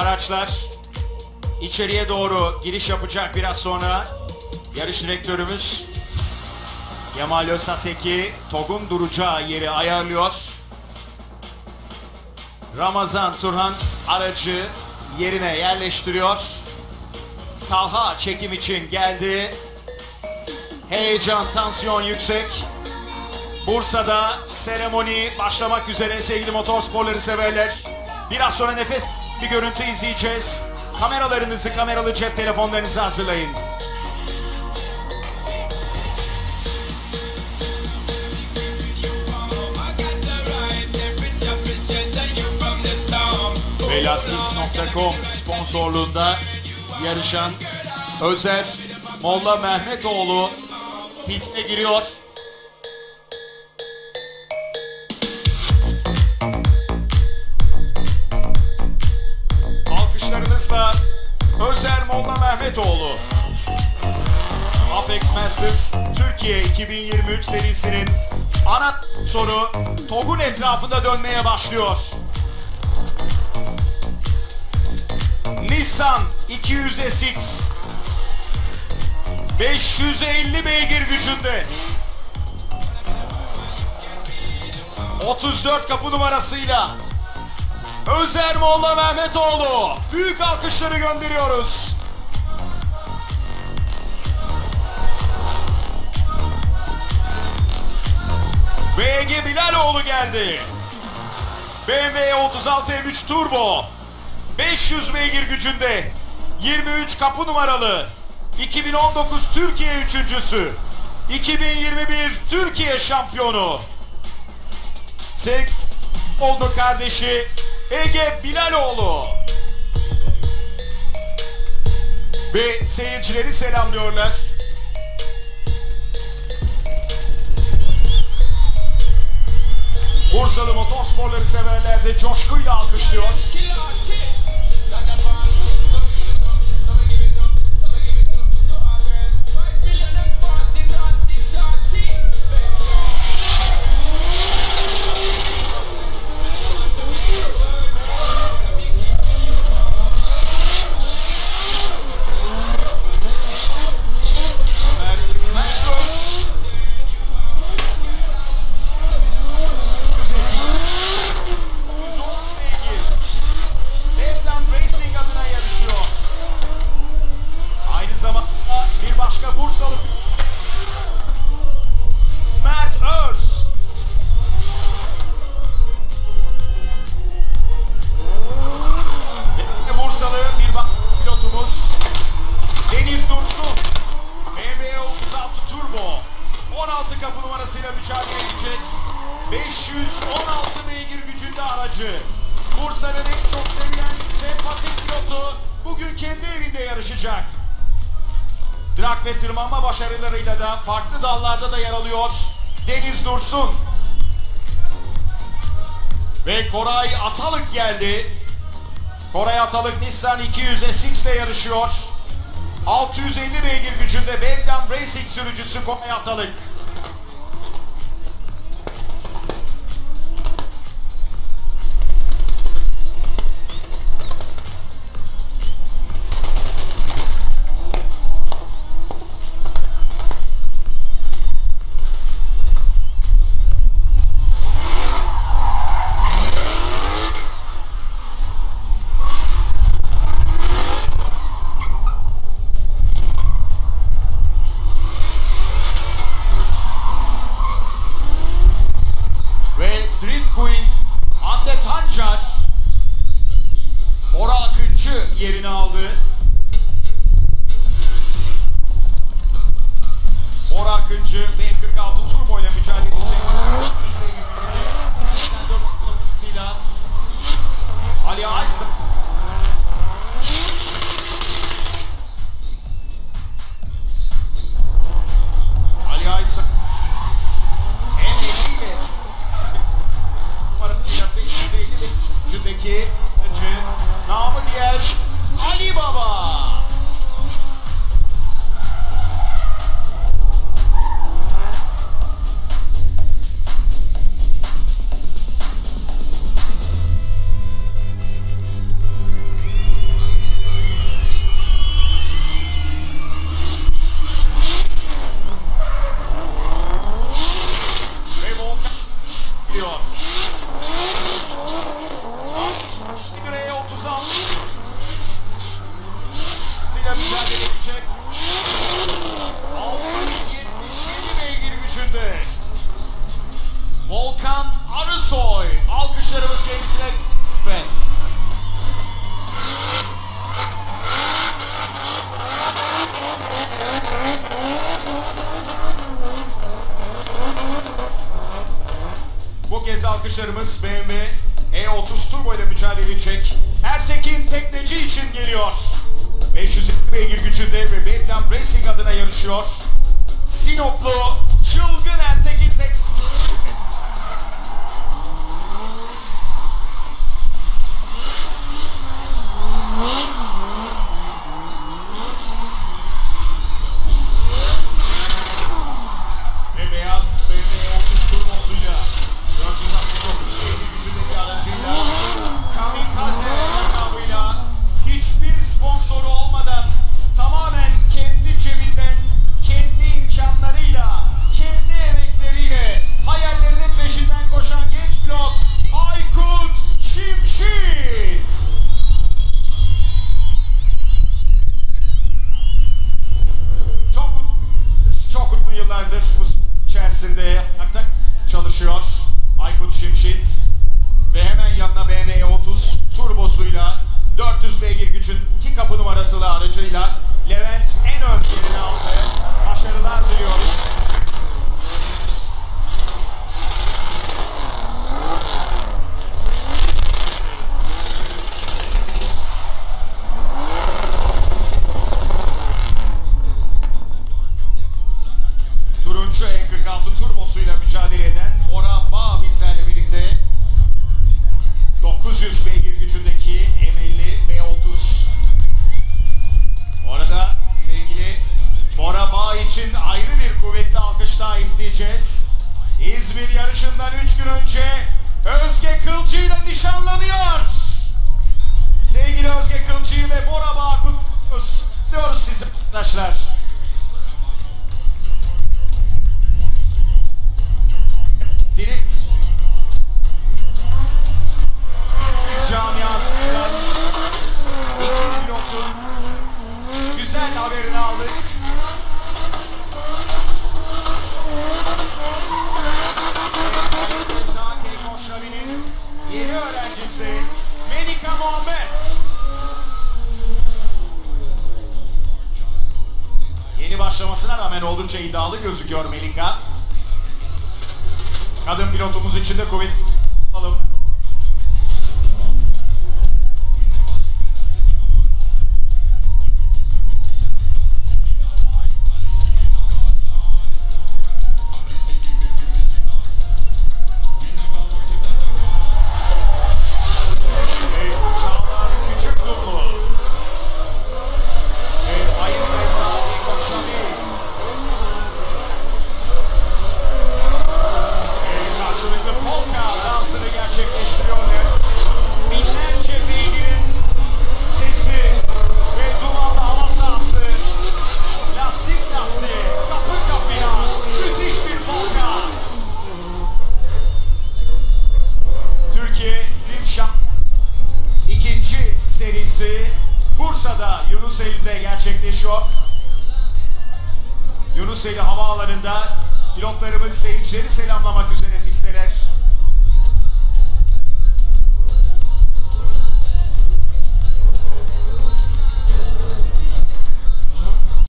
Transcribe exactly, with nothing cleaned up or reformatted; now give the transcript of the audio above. araçlar içeriye doğru giriş yapacak biraz sonra. Yarış direktörümüz Yemal Öztaseki T O G'un duracağı yeri ayarlıyor. Ramazan Turhan aracı yerine yerleştiriyor. Talha çekim için geldi. Heyecan, tansiyon yüksek. Bursa'da seremoni başlamak üzere sevgili motorsporları severler. Biraz sonra nefes bir görüntü izleyeceğiz. Kameralarınızı, kameralı cep telefonlarınızı hazırlayın. Beylaslix nokta com sponsorluğunda yarışan Özer Molla Mehmetoğlu piste giriyor. Alkışlarınızla Özer Molla Mehmetoğlu Apex Masters Türkiye iki bin yirmi üç serisinin ana soru T O G'un etrafında dönmeye başlıyor. Nissan iki yüz S X beş yüz elli beygir gücünde otuz dört kapı numarasıyla Özer Molla Mehmetoğlu, büyük alkışları gönderiyoruz. Ve Ege Bilaloğlu geldi. B M W otuz altı M üç Turbo beş yüz beygir gücünde yirmi üç kapı numaralı iki bin on dokuz Türkiye üçüncüsü, iki bin yirmi bir Türkiye şampiyonu sevgili oldu kardeşi Ege Bilaloğlu ve seyircileri selamlıyorlar. Bursalı motorsporları severler de coşkuyla alkışlıyor. Deniz Dursun, B M W otuz altı Turbo, on altı kapı numarasıyla mücadele edecek. beş yüz on altı beygir gücünde aracı. Bursa'nın en çok sevilen sempatik pilotu bugün kendi evinde yarışacak. Drag ve tırmanma başarılarıyla da farklı dallarda da yer alıyor Deniz Dursun. Ve Koray Atalık geldi. Koray Atalık Nissan iki yüz S X ile yarışıyor. altı yüz elli beygir gücünde Bedlam Racing sürücüsü Koray Atalık. Yerini aldı. Bor B kırk altı Turbo ile mücadele edecek. Ali Aysın. Ali Aysın. En etkili. Paranın yaptığı cündeki acı. Namı diğer Ali Baba. yarışlarımız B M W E otuz Turbo ile mücadele edecek Ertekin Tekneci için geliyor. beş yüz elli beygir gücünde ve Bedlam Racing adına yarışıyor. Sinoplu çılgın Ertekin Tekneci. Ve beyaz B M W E otuz Turbo'suyla dört yüz altmış dokuz beygir gücündeki aracıyla kamikaze hiçbir sponsoru olmadan tamamen kendi cebinden, kendi imkanlarıyla, kendi emekleriyle hayallerinin peşinden koşan genç pilot Aykut Şimşit. Çok çok uzun yıllardır bu içerisinde tak çalışıyor Aykut Şimşit ve hemen yanına B M W E otuz Turbo'suyla dört yüz beygir gücün iki kapı numarasıyla aracıyla Levent en ön yerini aldı. Başarılar diliyoruz. Turuncu E kırk altı Turbo'suyla mücadele eden Bor B kırk altı birlikte dokuz yüz beygir gücündeki B otuz. Bu arada sevgili Bor B için ayrı bir kuvvetli alkış daha isteyeceğiz. İzmir yarışından üç gün önce Özge Kılcı ile nişanlanıyor. Sevgili Özge Kılcı ve Bor B kutluyoruz sizi arkadaşlar. Drift camiasından İkinci pilotun güzel haberini aldık. Zaki Koşravi'nin yeni öğrencisi Melika Muhammed. Yeni başlamasına rağmen oldukça iddialı gözüküyor Melika. Kadın pilotumuz için de kuvvetli alalım. Bursa'da Yunuseli'de gerçekleşiyor. Yunuseli havaalanında pilotlarımız seyircileri selamlamak üzere pisteler.